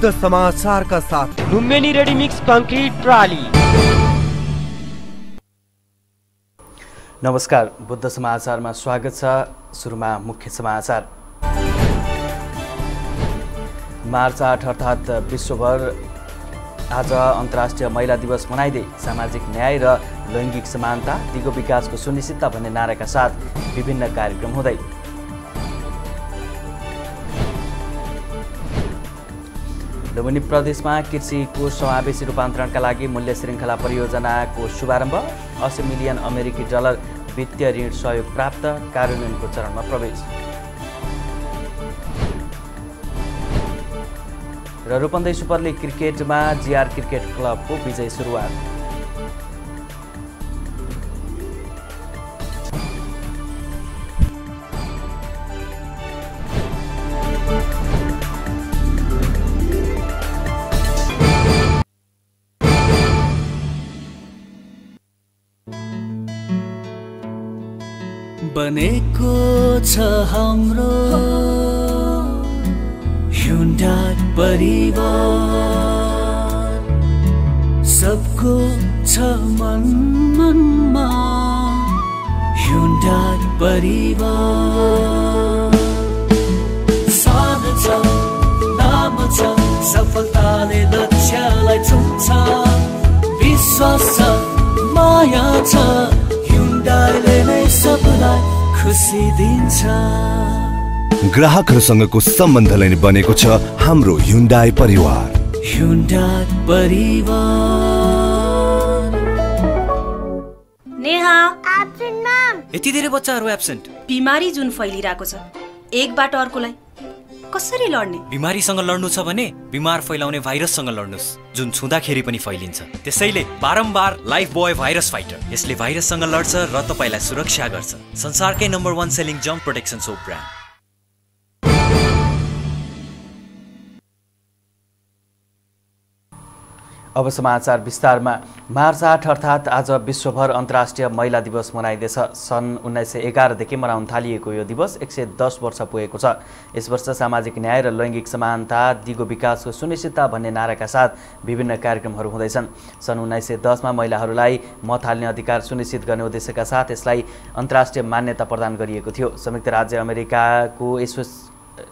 शुद्ध समाचार का साथ लुम्बिनी रेडी मिक्स कंक्रीट प्राली। नमस्कार, बुद्ध समाचारमा स्वागत छ। सुरुमा मुख्य समाचार। मार्च 8 अर्थात विश्वभर आज अन्तर्राष्ट्रिय महिला दिवस मनाइदै सामाजिक न्याय र लैंगिक समानता दिगो विकासको सुनिश्चितता भन्ने नाराका साथ विभिन्न कार्यक्रम हुँदै। लुम्बिनी प्रदेशमा कृषिको समावेशी रूपान्तरणका लागि मूल्य श्रृंखला परियोजनाको शुभारम्भ, 80 मिलियन अमेरिकी डलर वित्तीय ऋण सहयोग प्राप्त, कार्यान्वयनको चरणमा प्रवेश। रुपन्देही सुपर लीग क्रिकेटमा जीआर क्रिकेट क्लबको विजय सुरुवात। बनेको छ हाम्रो परिवार, सबको छ मन मनमा ह्युन्डाई परिवार। साथ छ, नाम छ, सफलताले लक्ष्यलाई छुन्छ, विश्वास छ, माया छ, ह्युन्डाईले नै सबलाई खुसी दिन्छ। ग्राहकहरुसँगको सम्बन्धले नै बनेको छ हाम्रो ह्युन्डाई परिवार। ह्युन्डाई परिवार। नेहा एब्सेन्ट मम। यति धेरै बच्चाहरु एब्सेन्ट। बिमारी जुन फैलिरहेको छ एकबाट अर्कोलाई कसरी लड्ने? बिमारीसँग लड्नु छ भने बिमार फैलाउने भाइरससँग लड्नुस्, जुन छुँदाखेरि पनि फैलिन्छ। त्यसैले बारम्बार लाइफ बोय भाइरस फाइटर, यसले भाइरससँग लड्छ र तपाईलाई सुरक्षा गर्छ। संसारकै नम्बर 1 सेलिङ जम्प प्रोटेक्सन सोप ब्रान्ड। अब समाचार विस्तारमा। मार्च 8 अर्थात् आज विश्वभर अन्तर्राष्ट्रिय महिला दिवस मनाइँदैछ। सन् 1911देखि मनाउन थालिएको यो दिवस 110 वर्ष पुगेको छ। यस वर्ष सामाजिक न्याय र लैङ्गिक समानता दिगो विकासको सुनिश्चितता भन्ने नाराका साथ विभिन्न कार्यक्रमहरू हुँदैछन्। सन् 1910मा महिलाहरूलाई मत हाल्ने अधिकार सुनिश्चित गर्ने उद्देश्यका साथ यसलाई अन्तर्राष्ट्रिय मान्यता प्रदान गरिएको थियो। संयुक्त राज्य अमेरिकाको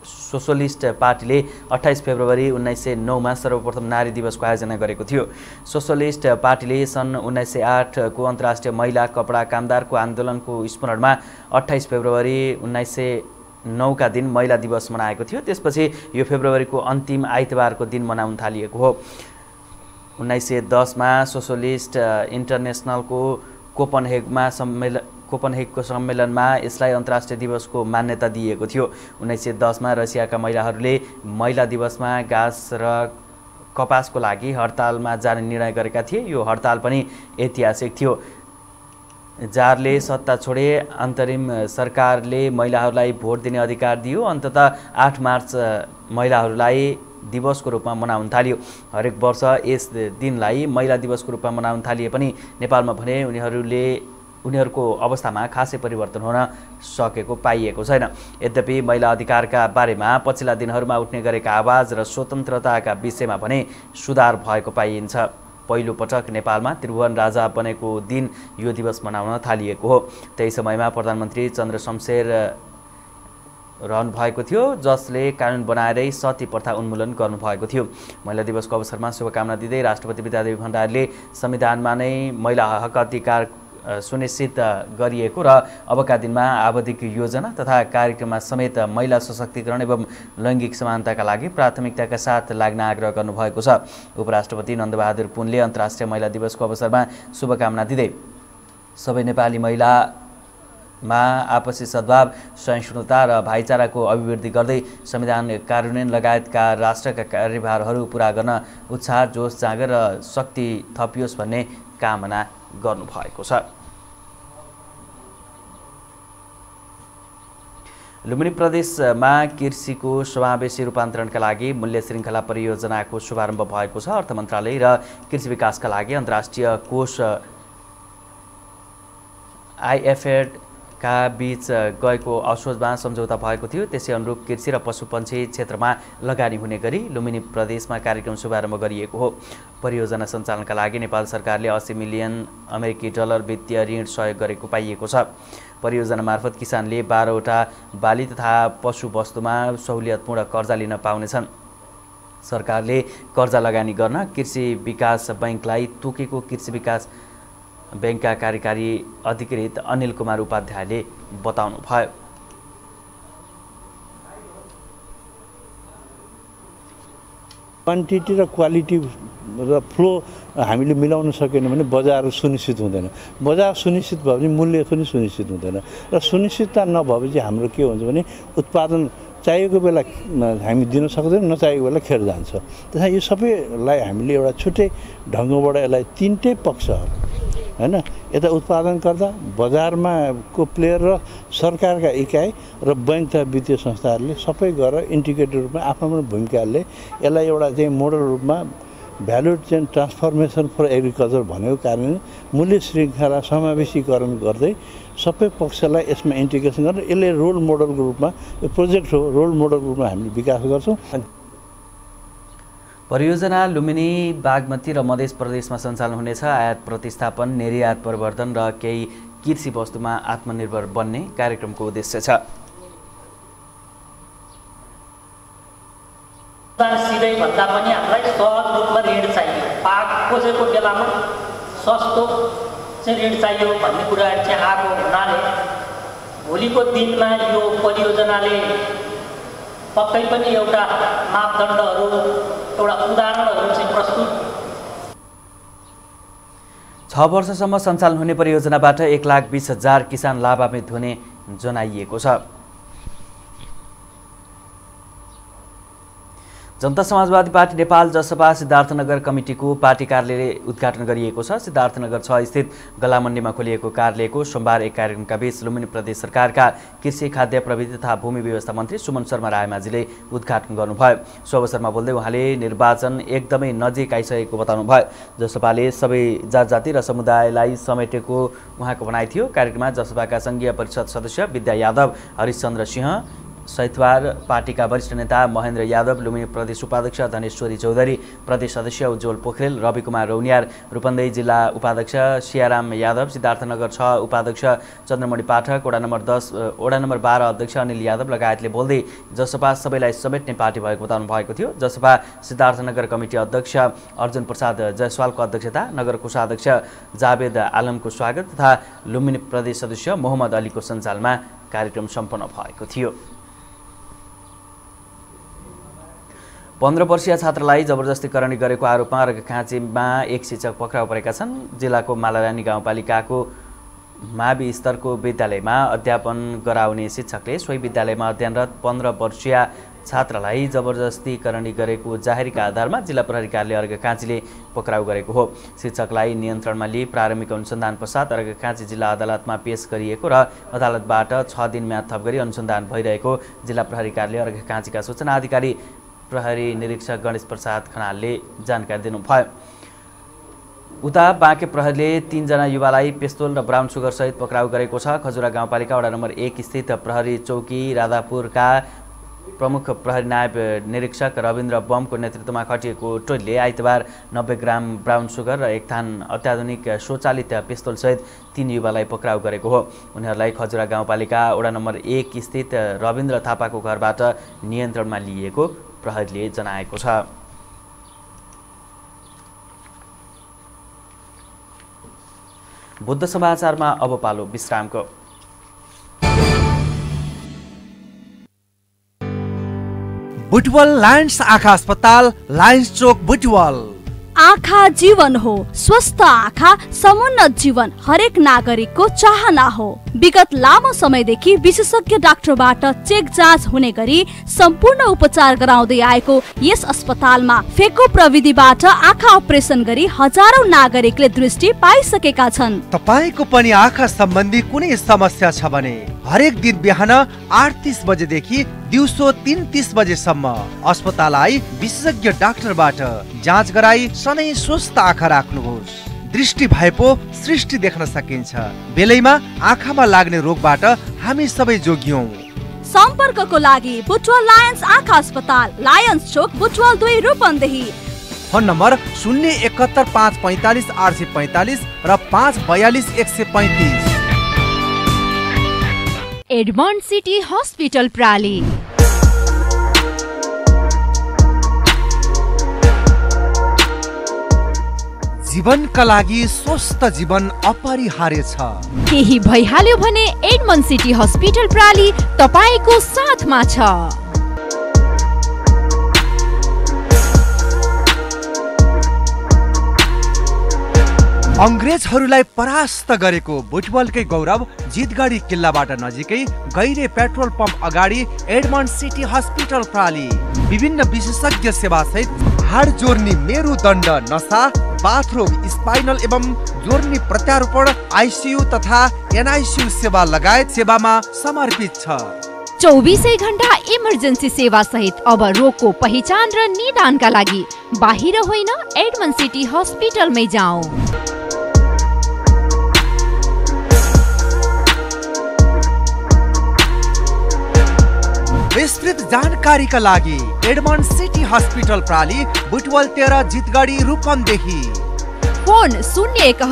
सोशलिस्ट पार्टीले 28 फेब्रुअरी 1909 मा सर्वप्रथम नारी दिवसको आयोजना गरेको थियो। सोशलिस्ट पार्टीले सन् 1908 को अन्तर्राष्ट्रिय महिला कपडा कामदारको आन्दोलनको स्मरणमा 28 फेब्रुअरी 1909 का दिन महिला दिवस मनाएको थियो। त्यसपछि यो फेब्रुअरीको अन्तिम आइतबारको दिन मनाउन थालिएको हो। 1910 मा सोशलिस्ट इन्टरनेसनलको कोपनहेगको सम्मेलनमा यसलाई अन्तर्राष्ट्रिय दिवसको मान्यता दिएको थियो। 1910 मा रसियाका महिलाहरूले महिला दिवसमा घाँस र कपासको लागि हडतालमा जाने निर्णय गरेका थिए। यो हडताल पनि ऐतिहासिक थियो। जारले सत्ता छोडे, अन्तरिम सरकारले महिलाहरूलाई भोट दिने अधिकार दियो। अन्ततः 8 मार्च महिलाहरूलाई दिवसको रूपमा मनाउन थालियो। हरेक वर्ष यस दिनलाई महिला दिवसको रूपमा मनाउन थालिए पनि नेपालमा भने उनीहरूको अवस्थामा खासै परिवर्तन हुन सकेको पाइएको छैन। यद्यपि महिला अधिकारका बारेमा पछिल्ला दिनहरूमा उठ्ने गरेका आवाज र स्वतन्त्रताका विषयमा भने सुधार भएको पाइन्छ। पहिलो पटक नेपालमा त्रिभुवन राजा बनेको दिन यो दिवस मनाउन थालिएको हो। त्यही समयमा प्रधानमन्त्री चन्द्रशमशेर रहनु भएको थियो, जसले कानुन बनाएरै सती प्रथा उन्मूलन गर्नुभएको थियो। महिला दिवसको अवसरमा शुभकामना दिँदै राष्ट्रपति विद्यादेवी भण्डारीले संविधानमा नै महिला हक अधिकार सुनिश्चित गरिएको र अबका दिनमा आवधिक योजना तथा कार्यक्रममा समेत महिला सशक्तिकरण एवं लैङ्गिक समानताका लागि प्राथमिकताका साथ लाग्न आग्रह गर्नुभएको छ। उपराष्ट्रपति नन्दबहादुर पुनले अन्तर्राष्ट्रिय महिला दिवसको अवसरमा शुभकामना दिँदै सबै नेपाली महिला मा आपसी सद्भाव, सहिष्णुता र भाइचाराको अभिवृद्धि गर्दै संविधान कार्यान्वयन लगायतका राष्ट्रका कार्यभारहरू पूरा गर्न उत्साह, जोश जागर र शक्ति थपियोस् भन्ने कामना गर्नुभएको छ। लुम्बिनी प्रदेशमा कृषिको समावेशी रूपान्तरणका लागि मूल्य श्रृंखला परियोजनाको शुभारम्भ भएको छ। अर्थ मन्त्रालय र कृषि विकासका लागि अन्तर्राष्ट्रिय कोष IFAD का बीच गएको असोजमा सम्झौता भएको थियो। त्यसै अनुरूप कृषि र पशुपन्छी क्षेत्रमा लगानी हुने गरी लुम्बिनी प्रदेशमा कार्यक्रम शुभारम्भ गरिएको हो। परियोजना सञ्चालनका लागि नेपाल सरकारले 80 मिलियन अमेरिकी डलर वित्तीय ऋण सहयोग गरेको पाइएको छ। परियोजना मार्फत किसानले 12वटा बाली तथा पशु वस्तुमा सहुलियतपूर्ण कर्जा लिन पाउनेछन्। सरकारले कर्जा लगानी गर्न कृषि विकास बैंकलाई तोकेको कृषि विकास बैंकका कार्यकारी अधिकृत अनिल कुमार उपाध्यायले बताउनुभयो। क्वान्टिटी र क्वालिटी र फ्लो हामीले मिलाउन सकेन भने बजार सुनिश्चित हुँदैन। बजार सुनिश्चित भयो भने मूल्य पनि सुनिश्चित हुँदैन र सुनिश्चितता नभएपछि हाम्रो के हुन्छ भने उत्पादन चाहिएको बेला हामी दिन सक्दैनौँ, नचाहिएको बेला खेर जान्छ। त्यसैले यो सबैलाई हामीले एउटा छुट्टै ढङ्गबाट यसलाई तिनटै पक्ष हैन यता उत्पादनकर्ता बजारमा को प्लेयर र सरकारका इकाइ र बैंक तथा वित्तीय संस्थाहरूले सबै गरेर इन्टिग्रेटेड रूपमा आफ्नो भूमिकाले यसलाई एउटा चाहिँ मोडल रूपमा value chain transformation for agriculture भनेको कारण मूल्य श्रृङ्खला समावेशीकरण गर्दै सबै पक्षलाई यसमा इन्टिग्रेसन गरेर यसले रोल मोडलको रूपमा यो प्रोजेक्ट हो, रोल मोडलको रूपमा हामीले विकास गर्छौँ। परियोजना लुम्बिनी, बागमती र मधेस प्रदेशमा सञ्चालन हुनेछ। आयात प्रतिस्थापन, निर्यात प्रवर्धन र केही कृषि वस्तुमा आत्मनिर्भर बन्ने कार्यक्रमको उद्देश्य छ। सिधै भन्दा पनि हामीलाई सहज रूपमा ऋण चाहियो। पाक कसैको बेलामा सस्तो चाहिँ ऋण चाहियो भन्ने कुरा चाहिँ आएको हुनाले भोलिको दिनमा यो परियोजनाले पक्कै पनि एउटा मापदण्डहरू, एउटा उदाहरणहरू चाहिँ प्रस्तुत। 6 वर्षसम्म सञ्चालन हुने परियोजनाबाट 1,20,000 किसान लाभान्वित हुने जनाइएको छ। जनता समाजवादी पार्टी नेपाल जसपा सिद्धार्थनगर कमिटीको पार्टी कार्यालयले उद्घाटन गरिएको छ। सिद्धार्थनगर 6 स्थित गलामण्डीमा खोलिएको कार्यालयको सोमबार एक कार्यक्रमका बीच लुम्बिनी प्रदेश सरकारका कृषि, खाद्य प्रविधि तथा भूमि व्यवस्था मन्त्री सुमन शर्मा रायमाझीले उद्घाटन गर्नुभयो। सो अवसरमा बोल्दै उहाँले निर्वाचन एकदमै नजिक आइसकेको बताउनुभयो। जसपाले सबै जात जाति र समुदायलाई समेटेको उहाँको भनाइ थियो। कार्यक्रममा जसपाका संघीय परिषद सदस्य विद्या यादव, हरिशचन्द्र सिंह सैतवार, पार्टीका वरिष्ठ नेता महेन्द्र यादव, लुम्बिनी प्रदेश उपाध्यक्ष धनेश्वरी चौधरी, प्रदेश सदस्य उज्जवल पोखरेल, रवि कुमार रौनियार, रूपन्देही जिल्ला उपाध्यक्ष सियाराम यादव, सिद्धार्थनगर 6 उपाध्यक्ष चन्द्रमणि पाठक, वडा नम्बर 12 अध्यक्ष अनिल यादव लगायतले बोल्दै जसपा सबैलाई समेट्ने पार्टी भएको बताउनु भएको थियो। जसपा सिद्धार्थनगर कमिटी अध्यक्ष अर्जुन प्रसाद जयसवालको अध्यक्षता, नगर कोषाध्यक्ष जावेद आलमको स्वागत तथा लुम्बिनी प्रदेश सदस्य मोहम्मद अलीको सञ्चालनमा कार्यक्रम सम्पन्न भएको थियो। 15 वर्षीय छात्रालाई जबरजस्ती करणी गरेको आरोपमा अर्घखाँचीमा एक शिक्षक पक्राउ परेका छन्। जिल्लाको मालारानी गाउँपालिकाको मावि स्तरको विद्यालयमा अध्यापन गराउने शिक्षकले सोही विद्यालयमा अध्ययनरत 15 वर्षीय छात्रालाई जबरजस्ती करणी गरेको जाहेरीका आधारमा जिल्ला प्रहरी कार्यालय अर्घखाँचीले पक्राउ गरेको हो। शिक्षकलाई नियन्त्रणमा लिई प्रारम्भिक अनुसन्धान पश्चात अर्घखाँची जिल्ला अदालतमा पेश गरिएको र अदालतबाट 6 दिन म्याद थप गरी अनुसन्धान भइरहेको जिल्ला प्रहरी कार्यालय अर्घखाँचीका सूचना अधिकारी प्रहरी निरीक्षक गणेश प्रसाद खनालले जानकारी दिनुभयो। उता बाँके प्रहरीले 3 जना युवालाई पिस्तोल र ब्राउन सुगर सहित पक्राउ गरेको छ। खजुरा गाउँपालिका वडा नम्बर 1 स्थित प्रहरी चौकी राधापुरका प्रमुख प्रहरी नायब निरीक्षक रविन्द्र बमको नेतृत्वमा खटिएको टोलीले आइतबार 90 ग्राम ब्राउन सुगर र 1 थान अत्याधुनिक स्वचालित पिस्तोलसहित 3 युवालाई पक्राउ गरेको हो। उनीहरूलाई खजुरा गाउँपालिका वडा नम्बर 1 स्थित रविन्द्र थापाको घरबाट नियन्त्रणमा लिएको प्रहरीले जनाएको छ। बुद्ध समाचारमा अब पालो विश्रामको। बुटवल लायन्स आँखा अस्पताल, लायन्स चोक, बुटवल। आँखा जीवन हो, स्वस्थ आँखा समुन्नत जीवन हरेक नागरिकको चाहना हो। विगत लामो समयदेखि विशेषज्ञ डाक्टरबाट चेक जाँच हुने गरी सम्पूर्ण उपचार गराउँदै आएको यस अस्पतालमा फेको प्रविधिबाट आँखा अपरेसन गरी हजारौं नागरिकले दृष्टि पाइसकेका छन्। तपाईँको पनि आँखा सम्बन्धी कुनै समस्या छ भने हरेक दिन बिहान 8:30 बजेदेखि दिउँसो 3:30 बजेसम्म अस्पताल आई विशेषज्ञ डाक्टरबाट जाँच गराई सधैँ स्वस्थ आँखा राख्नुहोस्। दृष्टि भएपो सृष्टि देख्न सकिन्छ। बेलैमा आँखामा लाग्ने रोगबाट हामी सबै जोगियौं। सम्पर्कको लागि बुटवल लायन्स आँखा अस्पताल, लायन्स चोक, बुटवल 2 रूपन्देही। फोन नम्बर 0715545 845 र 542135। एडमन्ड सिटी हस्पिटल प्राली। जीवनका लागि स्वस्थ जीवन अपरिहार्य छ। केही भइहाल्यो भने एडमन्ड सिटी हस्पिटल प्राली तपाईको साथमा छ। अंग्रेजहरूलाई परास्त गरेको बुटवलकै गौरव जितगढी किल्लाबाट नजिकै गैरे पेट्रोल पम्प अगाडि एडमन्ड सिटी हस्पिटल प्राली विभिन्न विशेषज्ञ सेवा सहित हाड जोर्नी, मेरुदण्ड, नसा, बाथरूम, स्पाइनल एवं जोर्नी प्रत्यारोपण, आईसीयू तथा एनआईसीयू सेवा लगायत सेवामा समर्पित छ। 24 घण्टा इमर्जेन्सी सेवा सहित अब रोगको पहिचान र निदानका लागि बाहिर होइन, एडमन्ड सिटी हस्पिटलमै जाऊ। विस्तृत जानकारीका लागि एडमन्ड सिटी हस्पिटल प्राली, बुटवल 13, जितगढी, रूपन्देही। फोन 071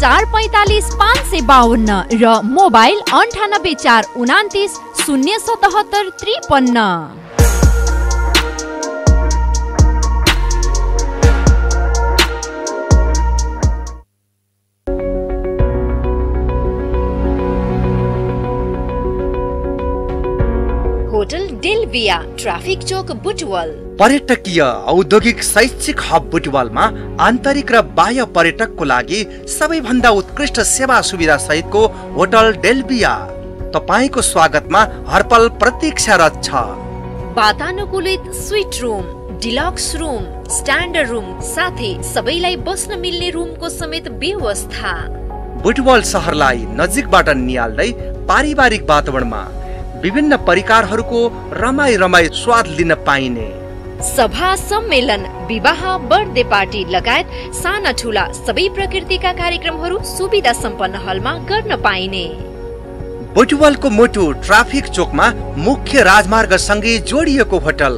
445 552 र मोबाइल 98 429 077 53। होटल डेलबिया, ट्राफिक चोक, बुटवल। पर्यटकीय औद्योगिक शैक्षिक हब बुटवलमा आन्तरिक र बाह्य पर्यटकको लागि सबैभन्दा उत्कृष्ट सेवा सुविधा सहितको होटल डेलबिया तपाईको स्वागतमा हरपल प्रतीक्षारत छ। वातानुकूलित suite room, deluxe room, standard room साथै सबैलाई बस्न मिल्ने रूमको समेत व्यवस्था। बुटवल शहरलाई नजिकबाट निहाल्दै पारिवारिक वातावरणमा विभिन्न परिकारहरूको रमाई रमाई स्वाद लिन पाइने सभा, सम्मेलन, विवाह, बर्थडे पार्टी लगायत साना ठुला सबै प्रकृतिका कार्यक्रमहरू सुविधा सम्पन्न हलमा गर्न पाइने। बुटवलको मोटो ट्राफिक चोकमा मुख्य राजमार्गसँगै जोडिएको होटल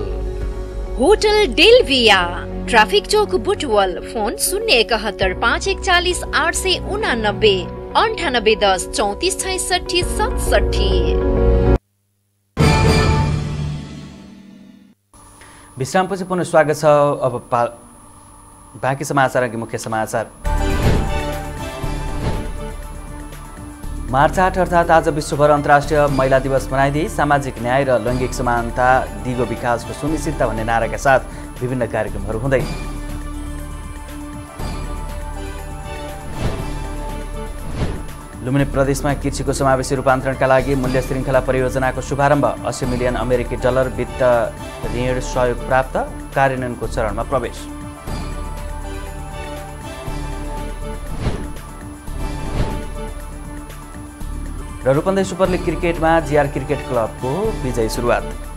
डेलबिया, ट्राफिक चोक, बुटवल। फोन 071 541 889 98 10 34 66 67। विश्रामपछि पुनः स्वागत छ। अब बाँकी समाचार अघि मुख्य समाचार। मार्च 8 अर्थात् आज विश्वभर अन्तर्राष्ट्रिय महिला दिवस मनाइँदै सामाजिक न्याय र लैङ्गिक समानता दिगो विकासको सुनिश्चितता भन्ने नाराका साथ विभिन्न कार्यक्रमहरू हुँदै। लुम्बिनी प्रदेशमा कृषिको समावेशी रूपान्तरणका लागि मूल्य श्रृङ्खला परियोजनाको शुभारम्भ, 80 मिलियन अमेरिकी डलर वित्त ऋण सहयोग प्राप्त, कार्यान्वयनको चरणमा प्रवेश। र रूपन्देही सुपर लिग क्रिकेटमा जीआर क्रिकेट क्लबको विजयी सुरुवात।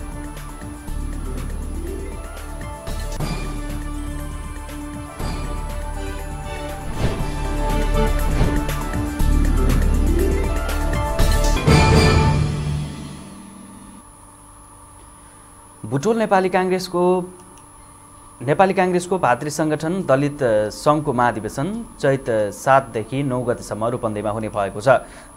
बुटवल नेपाली काङ्ग्रेसको भातृ सङ्गठन दलित सङ्घको महाधिवेशन चैत 7 देखि 9 गतेसम्म रूपन्देहीमा हुने भएको छ।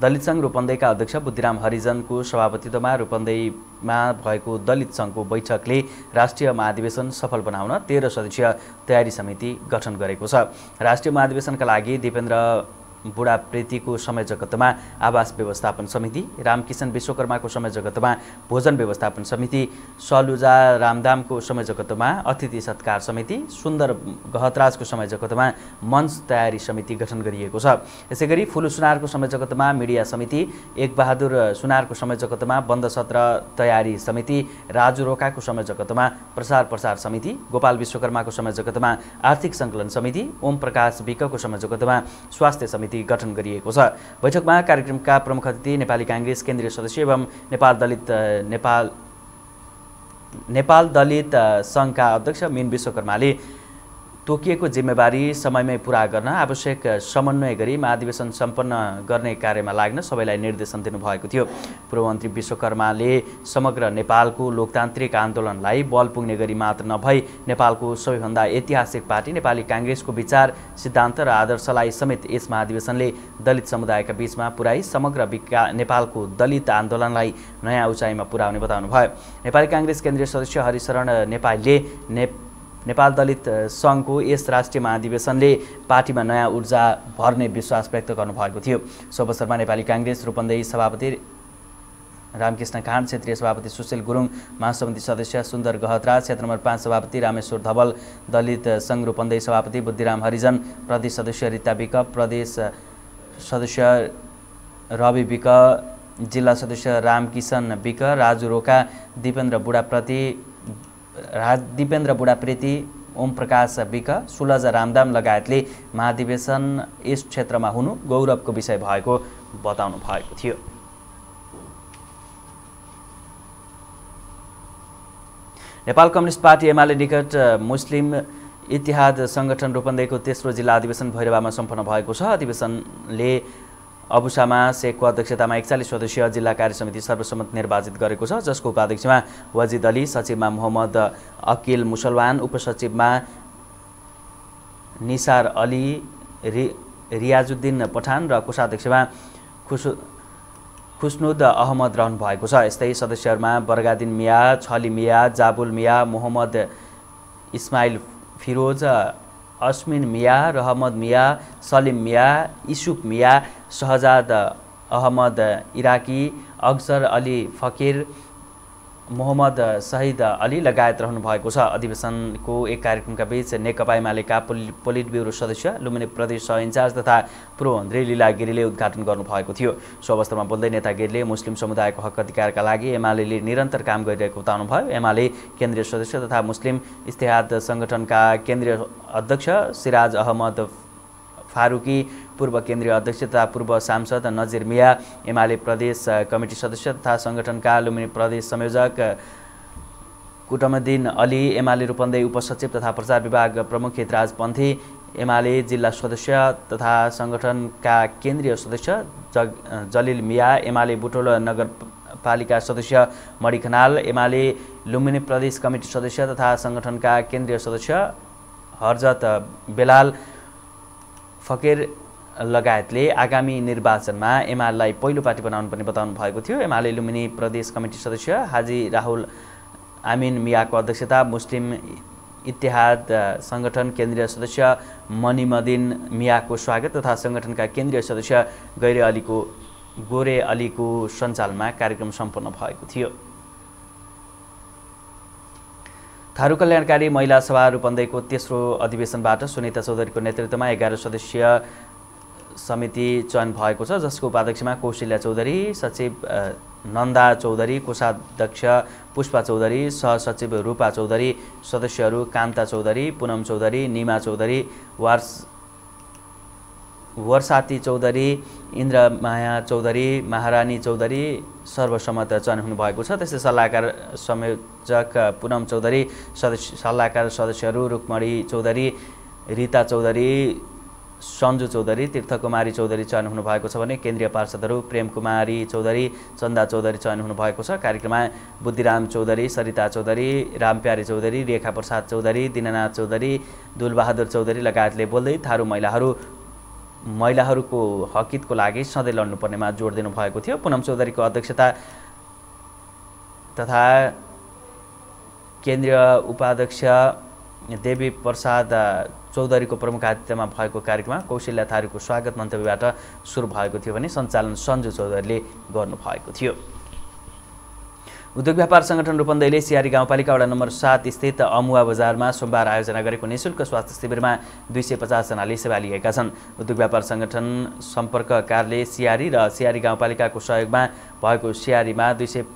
दलित सङ्घ रूपन्देहीका अध्यक्ष बुद्धिराम हरिजनको सभापतित्वमा रूपन्देहीमा भएको दलित सङ्घको बैठकले राष्ट्रिय महाधिवेशन सफल बनाउन 13 सदस्यीय तयारी समिति गठन गरेको छ। राष्ट्रिय महाधिवेशनका लागि दिपेन्द्र बुढाप्रेतीको संयोजकत्वमा आवास व्यवस्थापन समिति, रामकिशन विश्वकर्माको संयोजकत्वमा भोजन व्यवस्थापन समिति, सलुजा रामदामको संयोजकत्वमा अतिथि सत्कार समिति, सुन्दर गहतराजको संयोजकत्वमा मञ्च तयारी समिति गठन गरिएको छ। यसैगरी फुलु सुनारको संयोजकत्वमा मिडिया समिति, एकबहादुर सुनारको संयोजकत्वमा बन्द सत्र तयारी समिति, राजु रोकाको संयोजकत्वमा प्रसार समिति, गोपाल विश्वकर्माको संयोजकत्वमा आर्थिक सङ्कलन समिति, ओम प्रकाश विकको संयोजकत्वमा स्वास्थ्य गठन गरिएको छ। बैठकमा कार्यक्रमका प्रमुख अतिथि नेपाली काङ्ग्रेस केन्द्रीय सदस्य एवं नेपाल दलित सङ्घका अध्यक्ष मीन विश्वकर्माले तोकिएको जिम्मेवारी समयमै पूरा गर्न आवश्यक समन्वय गरी महाधिवेशन सम्पन्न गर्ने कार्यमा लाग्न सबैलाई निर्देशन दिनुभएको थियो। पूर्वमन्त्री विश्वकर्माले समग्र नेपालको लोकतान्त्रिक आन्दोलनलाई बल पुग्ने गरी मात्र नभई नेपालको सबैभन्दा ऐतिहासिक पार्टी नेपाली कांग्रेसको विचार, सिद्धान्त र आदर्शलाई समेत यस महाधिवेशनले दलित समुदायका बीचमा पुर्याई समग्र नेपालको दलित आन्दोलनलाई नयाँ उचाइमा पुर्याउने बताउनुभयो। नेपाली कांग्रेस केन्द्रीय सदस्य हरिशरण नेपालले नेपाल दलित संघको यस राष्ट्रिय महाधिवेशनले पार्टीमा नयाँ ऊर्जा भर्ने विश्वास व्यक्त गर्नुभएको थियो। सो अवसरमा नेपाली कांग्रेस रूपन्देही सभापति रामकृष्ण खान, क्षेत्रीय सभापति सुशील गुरुङ, महासमिति सदस्य सुन्दर गहतराज, क्षेत्र नम्बर 5 सभापति रामेश्वर धवल, दलित संघ रूपन्देही सभापति बुद्धिराम हरिजन, प्रदेश सदस्य रीता विक, प्रदेश सदस्य रवि विक, जिल्ला सदस्य रामकिशन विक, राजु रोका, दिपेन्द्र बुढाप्रेती, ओम प्रकाश विक, सुलजा रामदाम लगायतले महाधिवेशन यस क्षेत्रमा हुनु गौरवको विषय भएको बताउनु भएको थियो। नेपाल कम्युनिस्ट पार्टी एमाले निकट मुस्लिम इत्तेहाद संगठन रूपन्देहीको तेस्रो जिल्ला अधिवेशन भैरवामा सम्पन्न भएको छ। अधिवेशनले अबुसामा शेखको अध्यक्षतामा 41 सदस्यीय जिल्ला कार्यसमिति सर्वसम्मत निर्वाचित गरेको छ, जसको उपाध्यक्षमा वाजिद अली, सचिवमा मोहम्मद अकिल मुसलवान, उपसचिवमा निसार अली रियाजुद्दिन पठान र कोषाध्यक्षमा खुस्नुद अहमद रहनु भएको छ। यस्तै सदस्यहरूमा बर्गादिन मिया, छली मिया, जाबुल मिया, मोहम्मद इस्माइल फिरोज, अस्मिन मिया, रहमद मिया, सलिम मिया, इसुफ मिया, शहजाद अहमद इराकी, अक्सर अली फकीर, मोहम्मद सहिद अली लगायत रहनु भएको छ। अधिवेशनको एक कार्यक्रमका बीच नेकपा एमालेका पोलिट ब्युरो सदस्य, लुम्बिनी प्रदेश सह इन्चार्ज तथा पूर्वमन्त्री लीला गिरीले उद्घाटन गर्नुभएको थियो। सो अवस्थामा बोल्दै नेता गिरीले मुस्लिम समुदायको हक अधिकारका लागि एमाले निरन्तर काम गरिरहेको बताउनुभयो। एमाले केन्द्रीय सदस्य तथा मुस्लिम इत्तेहाद संगठनका केन्द्रीय अध्यक्ष सिराज अहमद फारुकी, पूर्व केन्द्रीय अध्यक्ष तथा पूर्व सांसद नजिर मिया, एमाले प्रदेश कमिटी सदस्य तथा संगठनका लुम्बिनी प्रदेश संयोजक कुटमद्दिन अली, एमाले रूपन्देही उपसचिव तथा प्रचार विभाग प्रमुख हितराज पन्थी, एमाले जिल्ला सदस्य तथा संगठनका केन्द्रीय सदस्य जलिल मिया, एमाले बुटोल नगरपालिका सदस्य मणि खनाल, एमाले लुम्बिनी प्रदेश कमिटी सदस्य तथा संगठनका केन्द्रीय सदस्य हरजत बेलाल फकीर लगायतले आगामी निर्वाचनमा एमालेलाई पहिलो पार्टी बनाउनुपर्ने बताउनु भएको थियो। एमाले लुम्बिनी प्रदेश कमिटी सदस्य हाजी राहुल आमिन मियाको अध्यक्षता मुस्लिम इत्तेहाद संगठन केन्द्रीय सदस्य मनिमदिन मियाको स्वागत तथा संगठनका केन्द्रीय सदस्य गोरे अलीको सञ्चालनमा कार्यक्रम सम्पन्न भएको थियो। दारुल कल्याणकारी महिला सभा रूपन्देहीको तेस्रो अधिवेशनबाट सुनिता चौधरीको नेतृत्वमा 11 सदस्यीय समिति चयन भएको छ, जसको उपाध्यक्षमा कौशल्या चौधरी, सचिव नन्दा चौधरी, कोषाध्यक्ष पुष्पा चौधरी, सहसचिव रूपा चौधरी, सदस्यहरू कान्ता चौधरी, पूनम चौधरी, निमा चौधरी, वर्षाती चौधरी, इन्द्रमाया चौधरी, महारानी चौधरी सर्वसम्मत चयन हुनुभएको छ। त्यसै सल्लाहकार संयोजक पूनम चौधरी, सल्लाहकार सदस्यहरू रुक्मणी चौधरी, रीता चौधरी, सञ्जु चौधरी, तीर्थकुमारी चौधरी चयन हुनुभएको छ भने केन्द्रीय पार्षदहरू प्रेमकुमारी चौधरी, चन्दा चौधरी चयन हुनुभएको छ। कार्यक्रममा बुद्धिराम चौधरी, सरिता चौधरी, रामप्यारी चौधरी, रेखा प्रसाद चौधरी, दिननाथ चौधरी, दुलबहादुर चौधरी लगायतले बोल्दै थारू महिलाहरूको हकितको लागि सधैँ लड्नुपर्नेमा जोड दिनुभएको थियो। पूनम चौधरीको अध्यक्षता तथा केन्द्रीय उपाध्यक्ष देवी प्रसाद चौधरीको प्रमुखातिथ्यमा भएको कार्यक्रममा कौशल्या थारूको स्वागत मन्तव्यबाट सुरु भएको थियो भने सञ्चालन सञ्जु चौधरीले गर्नुभएको थियो। उद्योग व्यापार संगठन रूपन्देहीले सियारी गाउँपालिका वडा नम्बर 7 स्थित अमुवा बजारमा सोमबार आयोजना गरेको निःशुल्क स्वास्थ्य शिविरमा 250 जनाले सेवा लिएका छन्। उद्योग व्यापार संगठन सम्पर्क कार्यालय सियारी र सियारी गाउँपालिकाको सहयोगमा भएको सियारीमा 200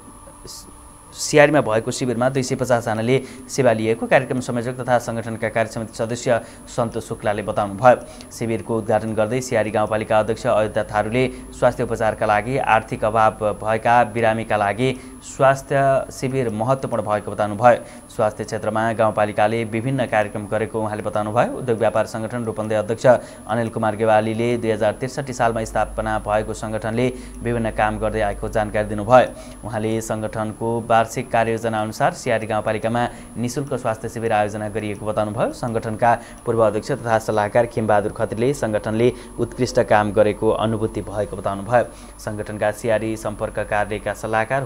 सियारीमा भएको शिविरमा 250 जनाले सेवा लिएको कार्यक्रम संयोजक तथा संगठनका कार्यसमिति सदस्य सन्तोष शुक्लाले बताउनुभयो। शिविरको उद्घाटन गर्दै सियारी गाउँपालिका अध्यक्ष अयोध्या थारूले स्वास्थ्य उपचारका लागि आर्थिक अभाव भएका बिरामीका लागि स्वास्थ्य शिविर महत्त्वपूर्ण भएको बताउनुभयो। स्वास्थ्य क्षेत्रमा गाउँपालिकाले विभिन्न कार्यक्रम गरेको उहाँले बताउनुभयो। उद्योग व्यापार संगठन रूपन्देही अध्यक्ष अनिल कुमार गेवालीले 2063 सालमा स्थापना भएको संगठनले विभिन्न काम गर्दै आएको जानकारी दिनुभयो। उहाँले संगठनको वार्षिक कार्ययोजना अनुसार सियारी गाउँपालिकामा निशुल्क स्वास्थ्य शिविर आयोजना गरिएको बताउनुभयो। संगठनका पूर्व अध्यक्ष तथा सल्लाहकार खिमबहादुर खत्रीले संगठनले उत्कृष्ट काम गरेको अनुभूति भएको बताउनुभयो। संगठनका सियारी सम्पर्क कार्यका सल्लाहकार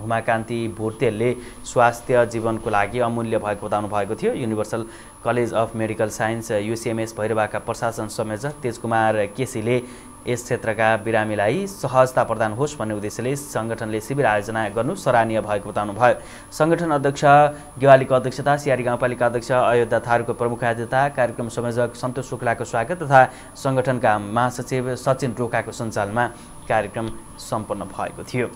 हुमाकान्ति भुर्तेलले स्वास्थ्य जीवनको लागि अमूल्य भएको बताउनु भएको थियो। Universal college of medical science UCMS भैरवाका प्रशासन संयोजक तेजकुमार केसीले यस क्षेत्रका बिरामीलाई सहजता प्रदान होस् भन्ने उद्देश्यले संगठनले शिविर आयोजना गर्नु सराहनीय भएको बताउनुभयो। संगठन अध्यक्ष गेवालीको अध्यक्षता, सियारी गाउँपालिका अध्यक्ष अयोध्या थारूको प्रमुख अतिथि, कार्यक्रम संयोजक सन्तोष शुक्लाको स्वागत तथा संगठनका महासचिव सचिन रोकाको सञ्चालनमा कार्यक्रम सम्पन्न भएको थियो।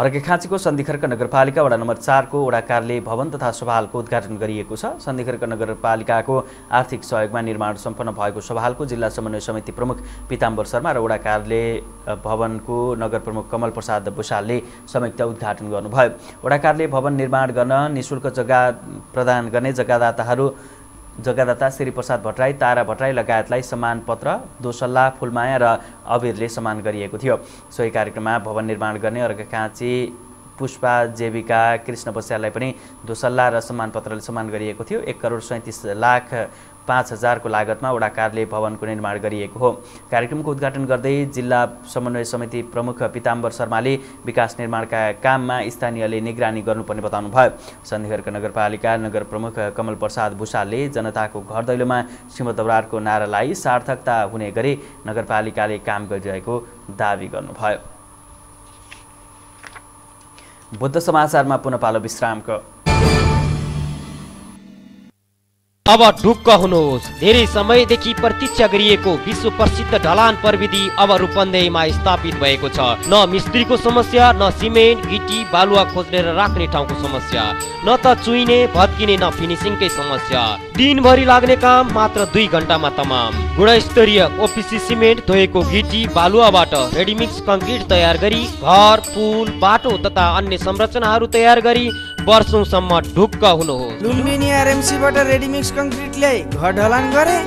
अर्घाखाँचीको सन्धिखर्क नगरपालिका वडा नम्बर 4 को वडा कार्यालय भवन तथा सभाहालको उद्घाटन गरिएको छ। सन्धिखर्क नगरपालिकाको आर्थिक सहयोगमा निर्माण सम्पन्न भएको सभाहालको जिल्ला समन्वय समिति प्रमुख पिताम्बर शर्मा र वडा कार्यालय भवनको नगर प्रमुख कमल प्रसाद भुषालले संयुक्त उद्घाटन गर्नुभयो। वडा कार्यालय भवन निर्माण गर्न निःशुल्क जग्गा प्रदान गर्ने जग्गादाता श्रीप्रसाद भट्टराई, तारा भट्टराई लगायतलाई सम्मानपत्र दोसल्ला, फुलमाया र अबिरले सम्मान गरिएको थियो। सोही कार्यक्रममा भवन निर्माण गर्ने अर्घाखाँची पुष्पा जेविका कृष्ण बस्याललाई पनि दोसल्ला र सम्मानपत्रले सम्मान गरिएको थियो। 1,37,05,000 को लागतमा वडा कार्यालय भवनको निर्माण गरिएको हो। कार्यक्रमको उद्घाटन गर्दै जिल्ला समन्वय समिति प्रमुख पिताम्बर शर्माले विकास निर्माणका काममा स्थानीयले निगरानी गर्नुपर्ने बताउनुभयो। सन्धिखर्क नगरपालिका नगर प्रमुख कमल प्रसाद भुषालले जनताको घर दैलोमा सिंहदरबारको नारालाई सार्थकता हुने गरी नगरपालिकाले काम गरिरहेको दावी गर्नुभयो। बुद्ध समाचारमा पुनः पालो विश्रामको। अब ढुक्क हुनुहोस्, धेरै समयदेखि प्रतीक्षा गरिएको विश्व प्रसिद्ध ढलान प्रविधि अब रूपन्देहीमा स्थापित भएको छ। न मिस्त्रीको समस्या, न सिमेन्ट गिटी बालुवा खोज्ने र राख्ने ठाउँको समस्या, न त चुइने भत्किने, न फिनिसिङकै समस्या। दिनभरि लाग्ने काम मात्र 2 घण्टामा तमाम। गुणस्तरीय ओपिसी सिमेन्ट धोएको गिटी बालुवाबाट रेडीमिक्स कङ्क्रिट तयार गरी घर, पुल, बाटो तथा अन्य संरचनाहरू तयार गरी वर्षौंसम्म ढुक्क हुनुहोस्। लुम्बिनी RMC बाट रेडीमिक्स कङ्क्रिट ल्याई घर ढलान गरे,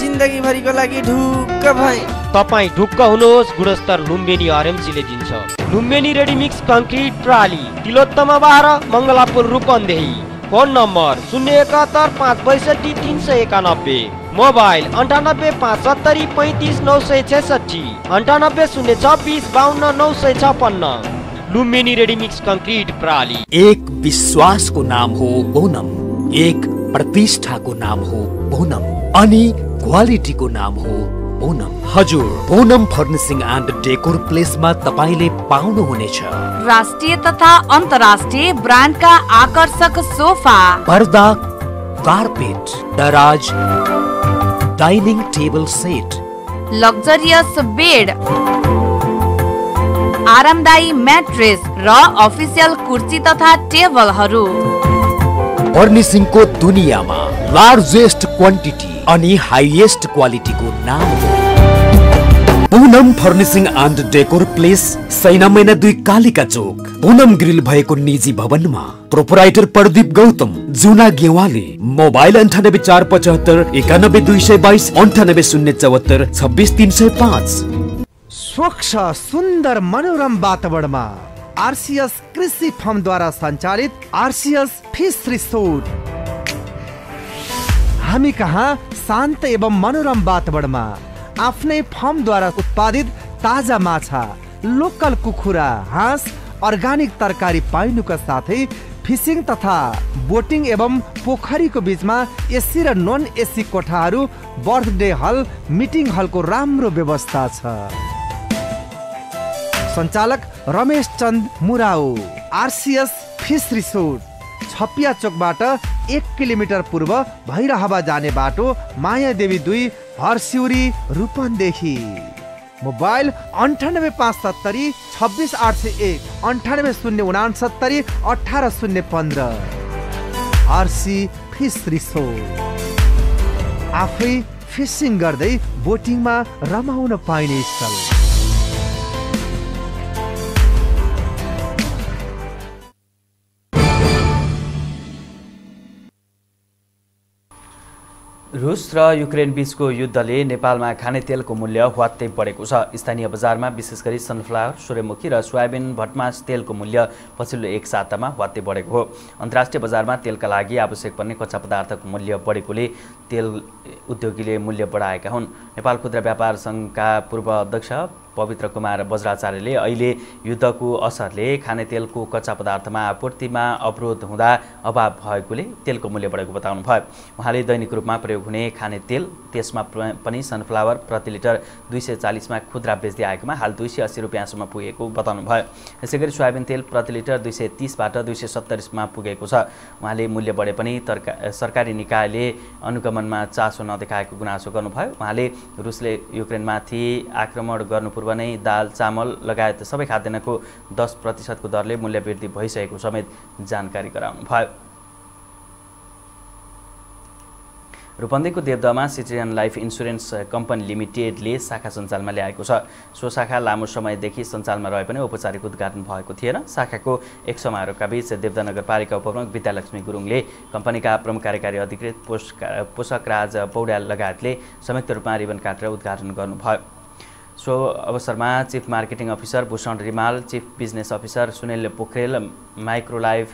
जिन्दगी भरिको लागि ढुक्क भए। तपाईँ ढुक्क हुनुहोस्, गुणस्तर लुम्बिनी RMC ले दिन्छ। लुम्बिनी रेडी मिक्स कङ्क्रिट, प्राली, Tilottama 12, Mangalapur, Rupandehi. Phone number 071-562-391, mobile 98-570-35-966, 98-026-52-956। Lumbini ready mix concrete, प्राली। एक विश्वासको नाम हो बोनम, एक प्रतिष्ठाको नाम हो बोनम, अनि क्वालिटी को नाम हो बोनम। हजुर, Bonam furnishing and decor place में तपाईले पाउनु हुनेछ राष्ट्रिय तथा अंतरराष्ट्रिय ब्रांड का आकर्षक सोफा, पर्दा, कार्पेट, दराज, dining table set, luxurious bed, आरामदायी मैट्रेस र अफिशियल कुर्सी तथा टेबलहरू। फर्निशिंग को दुनिया में लार्जेस्ट क्वांटिटी अनि हाईएस्ट क्वालिटी को नाम हो Poonam furnishing and decor place, Saina Maina 2 Kalika चोक, पूनम ग्रिल भएको निजी भवन में। प्रोपराइटर प्रदीप गौतम, जुना गेवाली। मोबाइल 98-475-91222, 98-074-26305। स्वच्छ सुंदर मनोरम वातावरण में RCS कृषि फर्म द्वारा संचालित RCS फिश रिसोर्ट। हामी कहाँ शान्त एवं मनोरम वातावरणमा आफ्नै फर्मद्वारा उत्पादित ताजा माछा, लोकल कुखुरा, हाँस, अर्गानिक तरकारी पाइनुका साथै फिसिङ तथा बोटिङ एवं पोखरीको बीचमा एसी र नन एसी कोठाहरू, बर्थडे हल, मिटिङ हलको राम्रो व्यवस्था छ। सञ्चालक Ramesh Chand Murao. RCS fish resort Chhapiya चोकबाट 1 किलोमिटर पूर्व भैरहवा जाने बाटो, Mayadevi 2, Harsiuri, Rupandehi. Mobile 9857062801 9809 RCS fish resort आफै फिसिङ गर्दै बोटिङमा रमाउन पाइने स्थल। रूस र युक्रेन बीचको युद्धले नेपालमा खानेतेलको मूल्य ह्वात्तै बढेको छ। स्थानीय बजारमा विशेष गरी सनफ्लावर, सूर्यमुखी र सोयाबिन भटमास तेलको मूल्य पछिल्लो एक सातामा ह्वात्तै बढेको हो। अन्तर्राष्ट्रिय बजारमा तेलका लागि आवश्यक पर्ने कच्चा पदार्थको मूल्य बढेकोले तेल उद्योगीले मूल्य बढाएका हुन्। नेपाल खुद्रा व्यापार सङ्घका पूर्व अध्यक्ष पवित्र कुमार बज्राचार्यले अहिले युद्धको असरले खानेतेलको कच्चा पदार्थमा आपूर्तिमा अवरोध हुँदा अभाव भएकोले तेलको मूल्य बढेको बताउनु भयो। उहाँले दैनिक रूपमा प्रयोग हुने खानेतेल त्यसमा पनि सनफ्लावर प्रति लिटर 240 मा खुद्रा बेच्दै आएकोमा हाल 280 रुपियाँसम्म पुगेको बताउनु भयो। यसैगरी सोयाबिन तेल प्रति लिटर 230बाट 270 मा पुगेको छ। उहाँले मूल्य बढे पनि सरकारी निकायले अनुगमनमा चासो नदेखाएको गुनासो गर्नुभयो। उहाँले रुसले युक्रेनमाथि आक्रमण गर्नु नै दाल, चामल लगायत सबै खाद्यान्नको 10% को दरले मूल्य वृद्धि भइसकेको समेत जानकारी गराउनु भयो। रूपन्देहीको देवदहमा सिटिजन लाइफ इन्सुरेन्स कम्पनी लिमिटेडले शाखा सञ्चालनमा ल्याएको छ। सो शाखा लामो समयदेखि सञ्चालनमा रहे पनि औपचारिक उद्घाटन भएको थिएन। शाखाको एक समारोहका बीच देवदह नगरपालिका उपप्रमुख विद्यालक्ष्मी गुरुङले कम्पनीका प्रमुख कार्यकारी अधिकृत पोषकराज पौड्याल लगायतले संयुक्त रूपमा रिबन काटेर उद्घाटन गर्नुभयो। सो अवसरमा chief marketing officer Bhushan Rimal, chief business officer Sunil Pokharel, माइक्रोलाइफ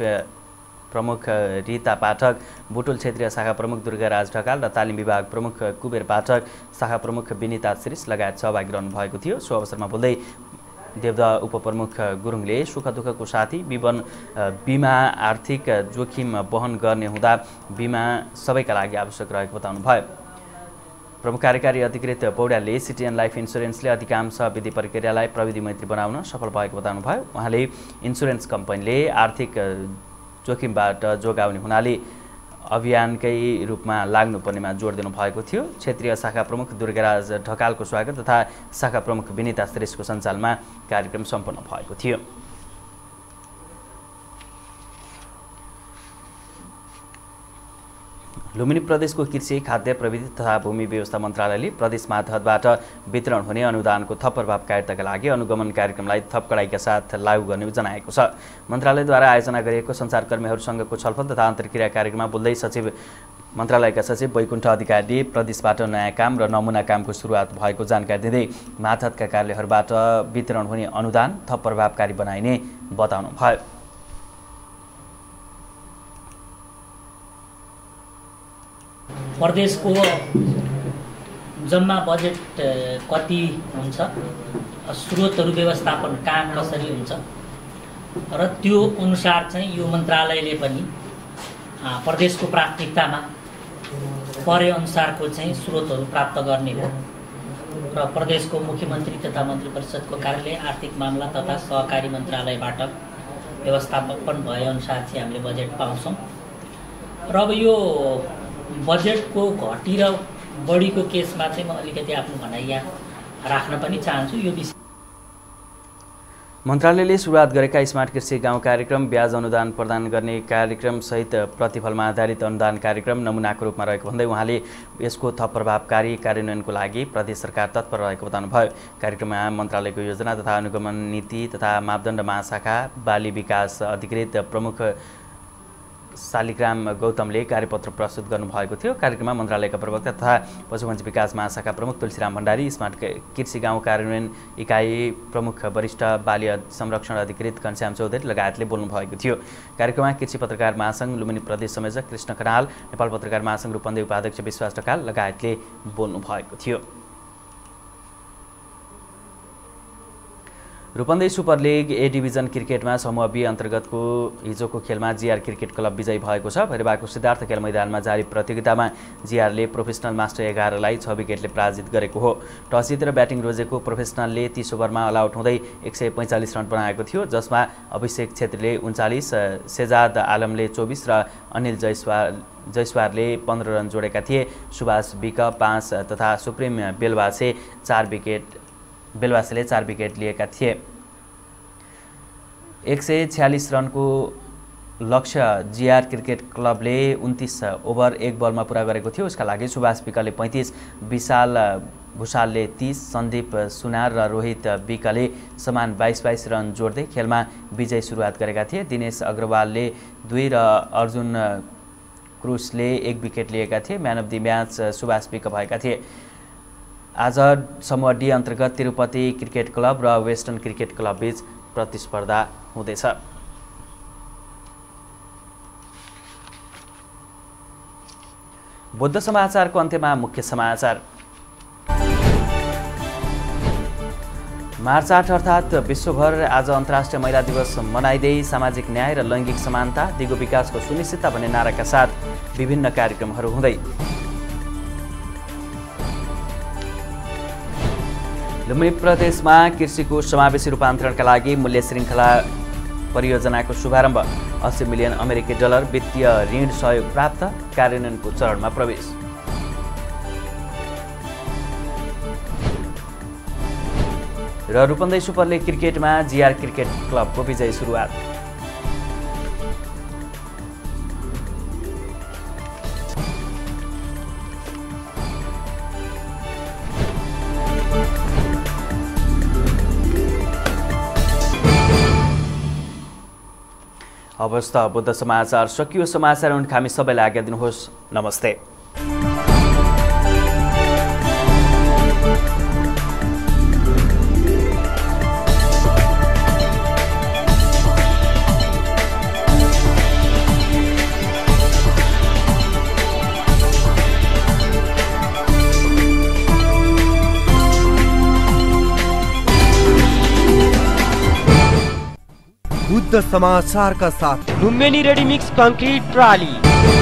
प्रमुख रीता पाठक, बुटुल क्षेत्रीय शाखा प्रमुख दुर्गाराज ढकाल र तालिम विभाग प्रमुख कुबेर पाठक, शाखा प्रमुख विनिता श्रीष लगायत सहभागी रहनु भएको थियो। सो अवसरमा बोल्दै देवदह उपप्रमुख गुरुङले सुख दुःखको साथी जीवन बीमा आर्थिक जोखिम वहन गर्ने हुँदा बीमा सबैका लागि आवश्यक रहेको बताउनु भयो। प्रमुख कार्यकारी अधिकृत पौड्यालले सिटिजन लाइफ इन्सुरेन्सले अधिकांश विधि प्रक्रियालाई प्रविधि मैत्री बनाउन सफल भएको बताउनु भयो। उहाँले इन्सुरेन्स कम्पनीले आर्थिक जोखिमबाट जोगाउने हुनाले अभियानकै रूपमा लाग्नुपर्नेमा जोड दिनुभएको थियो। क्षेत्रीय शाखा प्रमुख दुर्गाराज ढकालको स्वागत तथा शाखा प्रमुख विनिता श्रेष्ठको सञ्चालनमा कार्यक्रम सम्पन्न भएको थियो। लुम्बिनी प्रदेशको कृषि, खाद्य, प्रविधि तथा भूमि व्यवस्था मन्त्रालयले प्रदेश मातहतबाट वितरण हुने अनुदानको थप प्रभावकारिताका लागि अनुगमन कार्यक्रमलाई थप कडाइका साथ लागू गर्ने जनाएको छ। मन्त्रालयद्वारा आयोजना गरिएको सञ्चारकर्मीहरूसँगको छलफल तथा अन्तर्क्रिया कार्यक्रममा बोल्दै मन्त्रालयका सचिव वैकुण्ठ अधिकारीले प्रदेशबाट नयाँ काम र नमुना कामको सुरुवात भएको जानकारी दिँदै मातहतका कार्यालयहरूबाट वितरण हुने अनुदान थप प्रभावकारी बनाइने बताउनुभयो। प्रदेश को जम्मा बजेट कति हुन्छ, स्रोतहरु व्यवस्थापन काम कसरी हुन्छ र त्यो अनुसार चाहिँ यो मन्त्रालयले पनि प्रदेश को प्राथमिकतामा परे अनुसारको चाहिँ स्रोतहरु प्राप्त गर्ने हो र प्रदेश को मुख्यमन्त्री तथा मन्त्री परिषद को कार्यालय आर्थिक मामला तथा सहकारी मन्त्रालयबाट व्यवस्थापन भए अनुसार चाहिँ हामीले बजेट पाउँछौं र अब यो बजेट को घटी र बढी को केस में अलिकति आफ्नो भनाइया राख्न पनि चाहन्छु। यो विषय मन्त्रालयले सुरुवात गरेका स्मार्ट कृषि गाउँ कार्यक्रम, ब्याज अनुदान प्रदान गर्ने कार्यक्रम सहित प्रतिफलमा आधारित अनुदान कार्यक्रम नमुनाको रूपमा रहेको भन्दै उहाँले यसको थप प्रभावकारी कार्यान्वयनको लागि प्रदेश सरकार तत्पर रहेको बताउनुभयो। कार्यक्रममा मन्त्रालयको योजना तथा अनुगमन नीति तथा मापदण्ड महाशाखा बाली विकास अधिकृत प्रमुख शालिग्राम गौतमले कार्यपत्र प्रस्तुत गर्नुभएको थियो। कार्यक्रममा मन्त्रालयका प्रवक्ता तथा पशुपन्छी विकास महाशाखा प्रमुख तुलसीराम भण्डारी, स्मार्ट कृषि गाउँ कार्यान्वयन इकाइ प्रमुख वरिष्ठ बाली संरक्षण अधिकृत घनश्याम चौधरी लगायतले बोल्नुभएको थियो। कार्यक्रममा कृषि पत्रकार महासङ्घ लुम्बिनी प्रदेश संयोजक कृष्ण खनाल, नेपाल पत्रकार महासङ्घ रूपन्देही उपाध्यक्ष विश्वास ढकाल लगायतले बोल्नुभएको थियो। Rupandehi super league A division क्रिकेटमा समूह बी अन्तर्गतको हिजोको खेलमा जीआर क्रिकेट क्लब विजयी भएको छ। भैरवाको सिद्धार्थ खेल मैदानमा जारी प्रतियोगितामा जीआरले प्रोफेसनल मास्टर 11लाई 6 विकेटले पराजित गरेको हो। टस जितेर ब्याटिङ रोजेको प्रोफेसनलले 30 ओभरमा अलआउट हुँदै 145 रन बनाएको थियो, जसमा अभिषेक छेत्रीले 39, सेजाद आलमले 24 र अनिल जयसवारले 15 रन जोडेका थिए। सुभाष विक 5 तथा सुप्रेम बेलवासे 4 विकेट बेलवासीले 4 विकेट लिएका थिए। 146 रन को लक्ष्य जीआर क्रिकेट क्लबले 29 ओभर 1 बलमा पूरा गरेको थियो। उसका लागि सुभाष विकले 35, विशाल भुषालले 30, सन्दीप सुनार र रोहित विकले समान 22-22 रन जोड्दै खेलमा विजयी सुरुवात गरेका थिए। दिनेश अग्रवालले 2 र अर्जुन क्रुसले 1 विकेट लिएका थिए। Man of the match Subhash BK भएका थिए। आज समूह डी अन्तर्गत तिरुपति क्रिकेट क्लब र वेस्टर्न क्रिकेट क्लब बीच प्रतिस्पर्धा हुँदैछ। बुद्ध समाचारको अन्त्यमा मुख्य समाचार। मार्च 8 अर्थात् विश्वभर आज अन्तर्राष्ट्रिय महिला दिवस मनाइदै सामाजिक न्याय र लैंगिक समानता दिगो विकासको सुनिश्चितता भन्ने नाराका साथ विभिन्न कार्यक्रमहरू हुँदै। लुम्बिनी प्रदेशमा कृषिको समावेशी रूपान्तरणका लागि मूल्य श्रृङ्खला परियोजनाको शुभारम्भ। 80 मिलियन अमेरिकी डलर वित्तीय ऋण सहयोग प्राप्त, कार्यान्वयनको चरणमा प्रवेश। र रूपन्देही सुपर लिग क्रिकेटमा जीआर क्रिकेट क्लबको विजयी सुरुवात। अवस्था बुद्ध समाचार सकियो। समाचार उन हामी सबैलाई आज्ञा दिनुहोस्। नमस्ते। बुद्ध समाचार का साथ Lumbini ready mix concrete trolley.